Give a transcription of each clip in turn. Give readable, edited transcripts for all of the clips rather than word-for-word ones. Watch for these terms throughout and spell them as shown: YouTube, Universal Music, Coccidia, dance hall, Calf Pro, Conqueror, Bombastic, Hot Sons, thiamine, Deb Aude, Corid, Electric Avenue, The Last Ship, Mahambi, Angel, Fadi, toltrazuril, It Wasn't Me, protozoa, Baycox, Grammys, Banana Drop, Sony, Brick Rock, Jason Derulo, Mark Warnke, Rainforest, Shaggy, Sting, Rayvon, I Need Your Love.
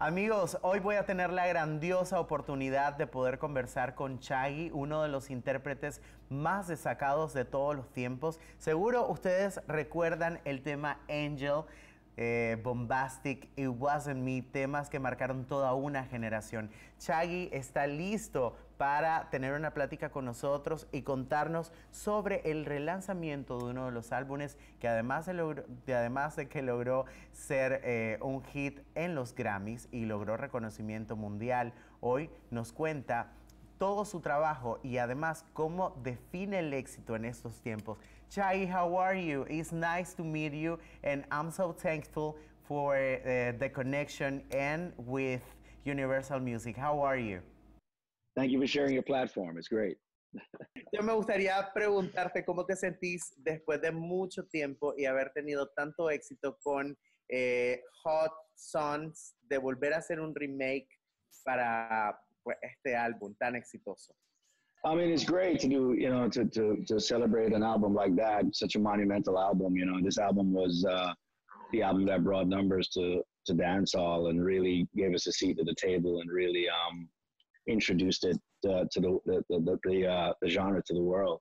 Amigos, hoy voy a tener la grandiosa oportunidad de poder conversar con Shaggy, uno de los intérpretes más destacados de todos los tiempos. Seguro ustedes recuerdan el tema Angel, Bombastic, It Wasn't Me, temas que marcaron toda una generación. Shaggy está listo para tener una plática con nosotros y contarnos sobre el relanzamiento de uno de los álbumes que además de que logró ser un hit en los Grammys y logró reconocimiento mundial. Hoy nos cuenta todo su trabajo y además cómo define el éxito en estos tiempos. Shaggy, how are you? It's nice to meet you, and I'm so thankful for the connection and with Universal Music. How are you? Thank you for sharing your platform. It's great. Yo me gustaría preguntarte cómo te sentís después de mucho tiempo y haber tenido tanto éxito con Hot Sons, de volver a hacer un remake para este álbum tan exitoso. I mean, it's great to do, you know, to celebrate an album like that, such a monumental album. You know, this album was the album that brought numbers to dancehall and really gave us a seat at the table and really introduced it to the genre to the world.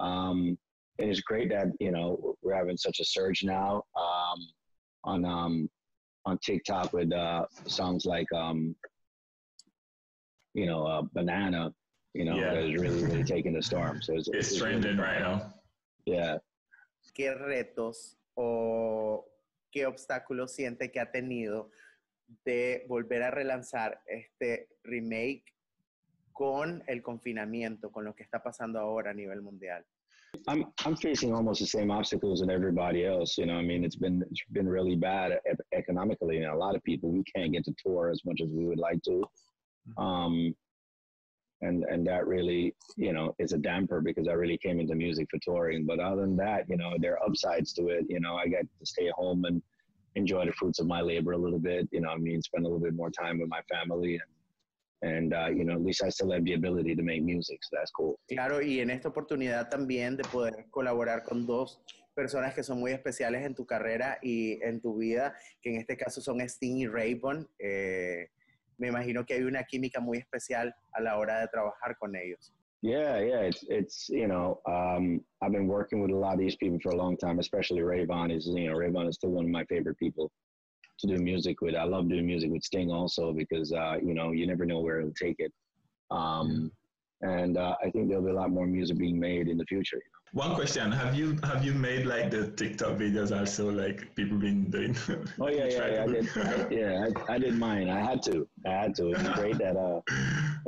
And it's great that, you know, we're having such a surge now on TikTok with songs like you know, Banana, you know, yeah, is really, really taking the storm. So it's trending really right now. Yeah. ¿Qué retos o qué obstáculos siente que ha tenido de volver a relanzar este remake con el confinamiento, con lo que está pasando ahora a nivel mundial? I'm facing almost the same obstacles that everybody else, you know. I mean, it's been really bad economically, and you know, a lot of people, we can't get to tour as much as we would like to. And that really, you know, is a damper because I really came into music for touring. But other than that, you know, there are upsides to it. You know, I got to stay home and enjoy the fruits of my labor a little bit. You know, I mean, spend a little bit more time with my family. And you know, at least I still have the ability to make music, so that's cool. Claro, y en esta oportunidad también de poder colaborar con dos personas que son muy especiales en tu carrera y en tu vida, que en este caso son Sting y Rayvon. Me imagino que hay una química muy especial a la hora de trabajar con ellos. Yeah, it's you know, I've been working with a lot of these people for a long time, especially Rayvon. Rayvon is still one of my favorite people to do music with. I love doing music with Sting also because, you know, you never know where it'll take it. And I think there'll be a lot more music being made in the future. One question, have you made like the TikTok videos also, like people been doing? Oh yeah, I did mine. I had to. It was great that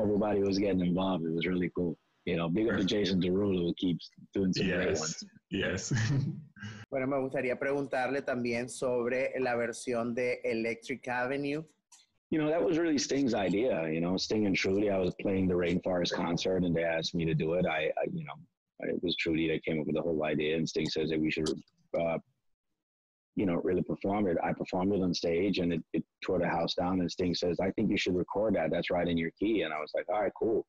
everybody was getting involved. It was really cool. You know, big up to Jason Derulo, who keeps doing some great ones. Yes. Bueno, me gustaría preguntarle también sobre la versión de Electric Avenue. You know, that was really Sting's idea. You know, Sting and Trudy. I was playing the Rainforest concert, and they asked me to do it. I you know, it was Trudy that came up with the whole idea, and Sting says that we should, you know, really perform it. I performed it on stage, and it tore the house down, and Sting says, I think you should record that. That's right in your key. And I was like, all right, cool.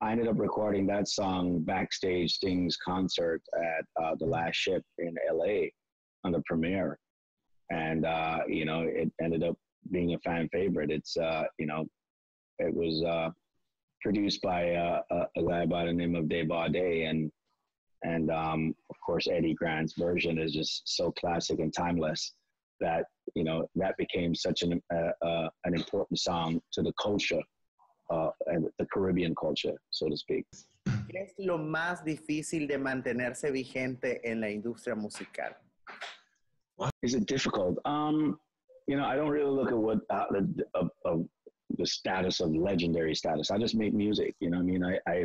I ended up recording that song backstage Sting's concert at The Last Ship in LA on the premiere. And, you know, it ended up being a fan favorite. It's, you know, it was produced by a guy by the name of Deb Aude, and of course Eddie Grant's version is just so classic and timeless that, you know, that became such an important song to the culture, and the Caribbean culture, so to speak. ¿Qué es lo más difícil de mantenerse vigente en la industria musical? Is it difficult? You know, I don't really look at what the status of legendary status. I just make music, you know what I mean? I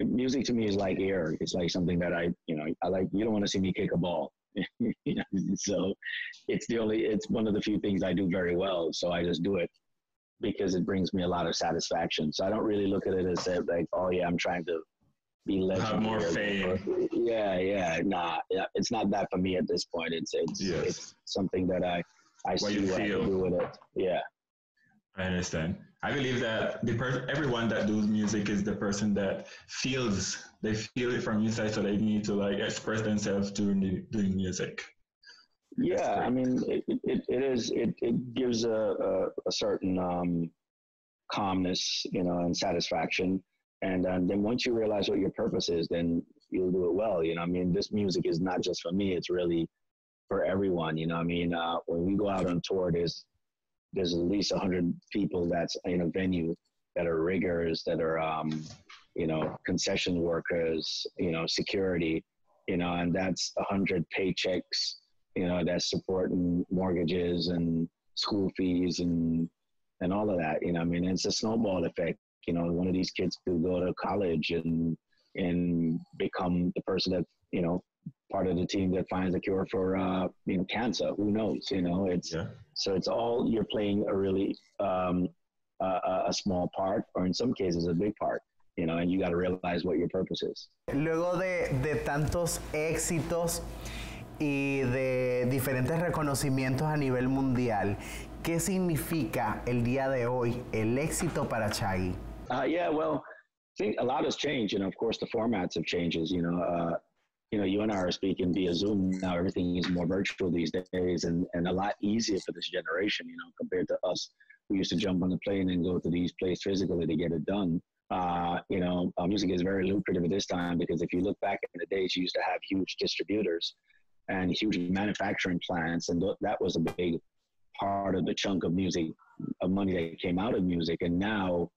music to me is like air. It's like something that I like. You don't want to see me kick a ball. You know? So it's one of the few things I do very well. So I just do it because it brings me a lot of satisfaction. So I don't really look at it as like, oh yeah, I'm trying to be legendary. Have more fame. Yeah. Nah, it's not that for me at this point. It's something that I see what I do with it. Yeah. I understand. I believe that everyone that does music is the person that they feel it from inside, so they need to like express themselves during doing music. Yeah, I mean, it gives a certain calmness, you know, and satisfaction. And then once you realize what your purpose is, then you'll do it well. You know, I mean, this music is not just for me. It's really for everyone. You know, I mean, when we go out on tour, there's at least 100 people that's in a venue that are riggers, that are, you know, concession workers, you know, security, you know, and that's 100 paychecks, you know, that's supporting mortgages and school fees and all of that. You know, I mean, it's a snowball effect. You know, one of these kids could go to college and become the person that, you know, part of the team that finds a cure for, you know, cancer. Who knows? You know, it's so it's all, you're playing a really a small part, or in some cases a big part. You know, and you got to realize what your purpose is. Luego de tantos éxitos y de diferentes reconocimientos a nivel mundial, ¿qué significa el día de hoy el éxito para Shaggy? Yeah, well, I think a lot has changed, and of course the formats have changed. You know, you and I are speaking via Zoom now. Everything is more virtual these days, and a lot easier for this generation. You know, compared to us, we used to jump on the plane and go to these places physically to get it done. You know, music is very lucrative at this time, because if you look back in the days, you used to have huge distributors and huge manufacturing plants, and that was a big part of the chunk of music, of money that came out of music. And now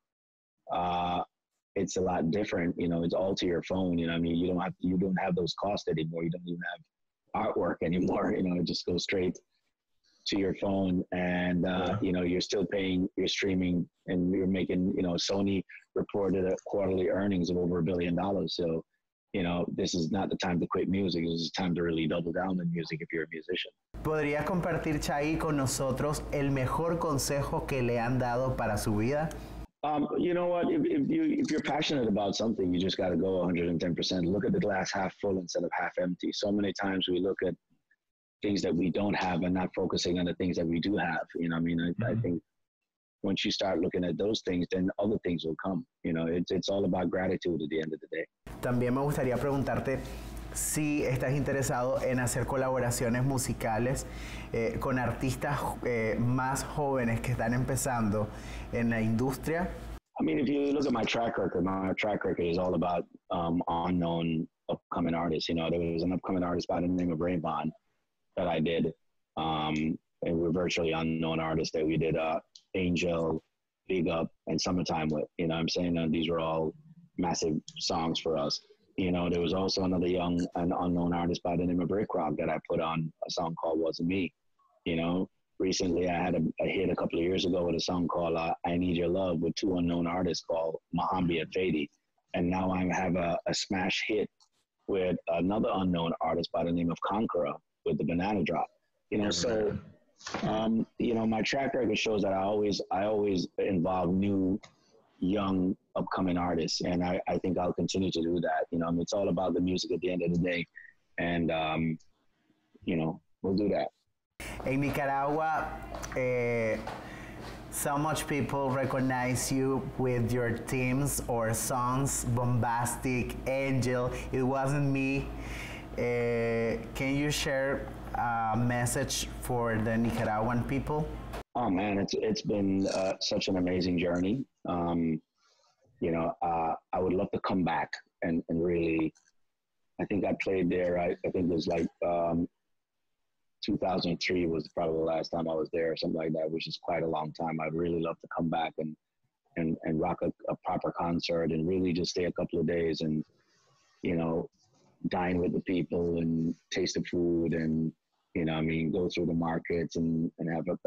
it's a lot different. You know, it's all to your phone. You know, I mean, you don't have those costs anymore. You don't even have artwork anymore. You know, it just goes straight to your phone, and you know, you're still paying your streaming, and you're making, you know, Sony reported a quarterly earnings of over $1 billion. So, you know, this is not the time to quit music. This is the time to really double down on music if you're a musician. ¿Podrías compartir, Shaggy, con nosotros el mejor consejo que le han dado para su vida? You know what? If you're passionate about something, you just got to go 110%. Look at the glass half full instead of half empty. So many times we look at things that we don't have and not focusing on the things that we do have. You know, I mean, I think once you start looking at those things, then other things will come. You know, it's all about gratitude at the end of the day. También me gustaría preguntarte si estás interesado en hacer colaboraciones musicales con artistas más jóvenes que están empezando en la industria. I mean, if you look at my track record is all about unknown upcoming artists. You know, there was an upcoming artist by the name of Rayvon that I did. And we're virtually unknown artists that we did Angel, Big Up, and Summertime with. You know what I'm saying? These were all massive songs for us. You know, there was also another young and unknown artist by the name of Brick Rock that I put on a song called It Wasn't Me. You know, recently I had a hit a couple of years ago with a song called I Need Your Love with two unknown artists called Mahambi and Fadi. And now I have a smash hit with another unknown artist by the name of Conqueror with the Banana Drop. You know, so, you know, my track record shows that I always involve new, young, upcoming artists, and I think I'll continue to do that. You know, I mean, it's all about the music at the end of the day, and you know, we'll do that. In Nicaragua, so much people recognize you with your themes or songs, Bombastic, Angel, It Wasn't Me. Can you share a message for the Nicaraguan people? Oh man, it's been such an amazing journey. You know, I would love to come back and really, I think I played there. I think it was like 2003 was probably the last time I was there or something like that, which is quite a long time. I'd really love to come back and rock a proper concert and really just stay a couple of days and, you know, dine with the people and taste the food and, you know, I mean, go through the markets and have a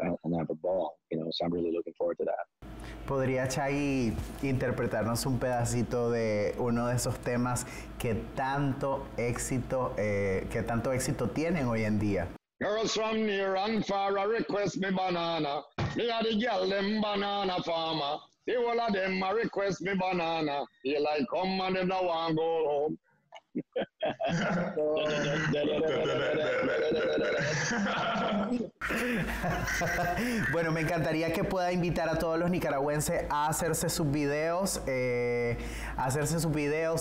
ball, you know, so I'm really looking forward to that. ¿Podría Shaggy interpretarnos un pedacito de uno de esos temas que tanto éxito tienen hoy en día? Girls from near and far, I request me banana. Me are the girl them banana farmer. The whole of them I request me banana. They like come and them no want go home. Bueno, me encantaría que pueda invitar a todos los nicaragüenses a hacerse sus videos,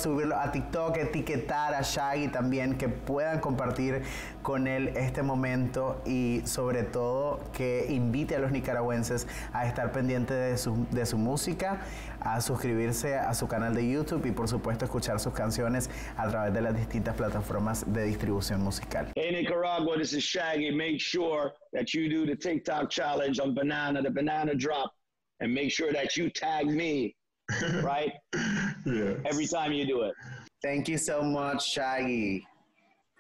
subirlo a TikTok, etiquetar a Shaggy también, que puedan compartir con él este momento y sobre todo que invite a los nicaragüenses a estar pendiente de su música, a suscribirse a su canal de YouTube y por supuesto escuchar sus canciones a través de las distintas plataformas de distribución musical. Hey Nicaragua, this is Shaggy. Make sure that you do the TikTok challenge on Banana, the Banana Drop, and make sure that you tag me, right? Yes. Every time you do it. Thank you so much, Shaggy.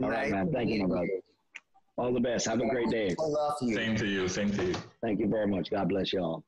All right, man. Thank you, my brother. All the best. Have a great day. I love you. Same to you. Same to you. Thank you very much. God bless y'all.